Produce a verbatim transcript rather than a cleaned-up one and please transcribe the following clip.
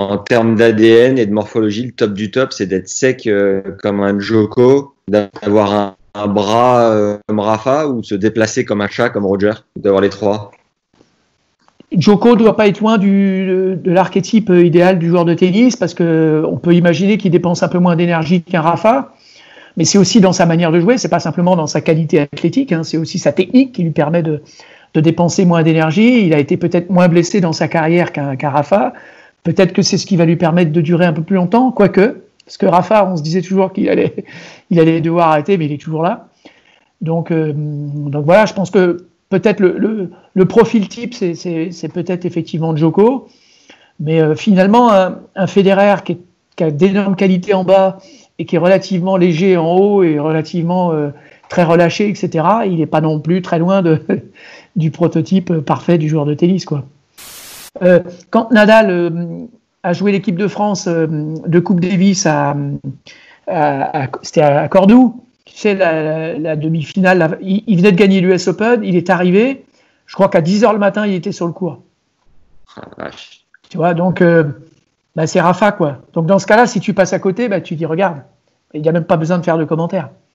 en termes d'A D N et de morphologie, le top du top, c'est d'être sec euh, comme un Djoko, d'avoir un, un bras euh, comme Rafa, ou de se déplacer comme un chat comme Roger, d'avoir les trois. Djoko ne doit pas être loin du, de l'archétype idéal du joueur de tennis, parce qu'on peut imaginer qu'il dépense un peu moins d'énergie qu'un Rafa, mais c'est aussi dans sa manière de jouer, c'est pas simplement dans sa qualité athlétique, hein, c'est aussi sa technique qui lui permet de, de dépenser moins d'énergie. Il a été peut-être moins blessé dans sa carrière qu'un, qu'un Rafa, peut-être que c'est ce qui va lui permettre de durer un peu plus longtemps, quoique, parce que Rafa, on se disait toujours qu'il allait, il allait devoir arrêter, mais il est toujours là. Donc, euh, donc voilà, je pense que peut-être le, le, le profil type, c'est, c'est, c'est peut-être effectivement Djoko, mais euh, finalement, un, un Federer qui, est, qui a d'énormes qualités en bas et qui est relativement léger en haut et relativement euh, très relâché, et cetera, il n'est pas non plus très loin de, du prototype parfait du joueur de tennis, quoi. Euh, quand Nadal euh, a joué l'équipe de France euh, de Coupe Davis à, à, à, c'était à Cordoue, tu sais, la, la, la demi-finale, la, il, il venait de gagner l'U S Open, il est arrivé, je crois qu'à dix heures le matin, il était sur le court. Ah, tu vois, donc euh, bah, c'est Rafa, quoi. Donc dans ce cas-là, si tu passes à côté, bah, tu dis, regarde, il n'y a même pas besoin de faire de commentaires.